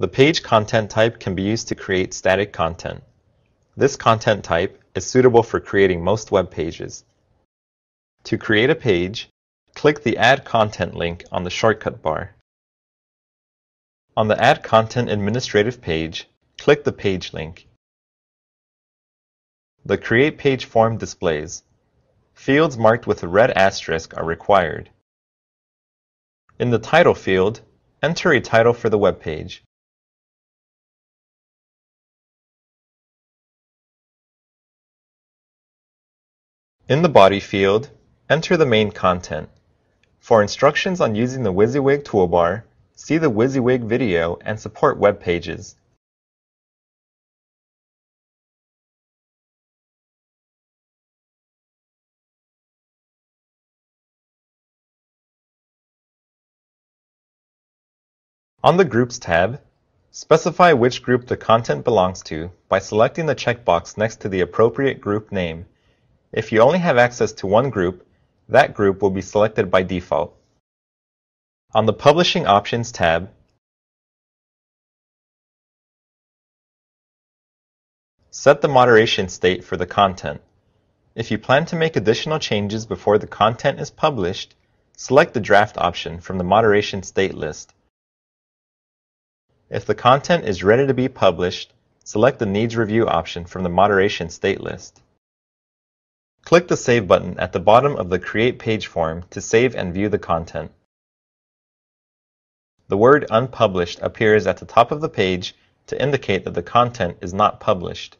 The page content type can be used to create static content. This content type is suitable for creating most web pages. To create a page, click the Add Content link on the shortcut bar. On the Add Content Administrative page, click the Page link. The Create Page form displays. Fields marked with a red asterisk are required. In the title field, enter a title for the web page. In the body field, enter the main content. For instructions on using the WYSIWYG toolbar, see the WYSIWYG video and support web pages. On the Groups tab, specify which group the content belongs to by selecting the checkbox next to the appropriate group name. If you only have access to one group, that group will be selected by default. On the Publishing Options tab, set the moderation state for the content. If you plan to make additional changes before the content is published, select the Draft option from the Moderation State list. If the content is ready to be published, select the Needs Review option from the Moderation State list. Click the Save button at the bottom of the Create Page form to save and view the content. The word Unpublished appears at the top of the page to indicate that the content is not published.